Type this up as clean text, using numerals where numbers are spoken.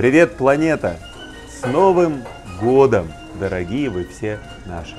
Привет, планета! С Новым годом, дорогие вы все наши!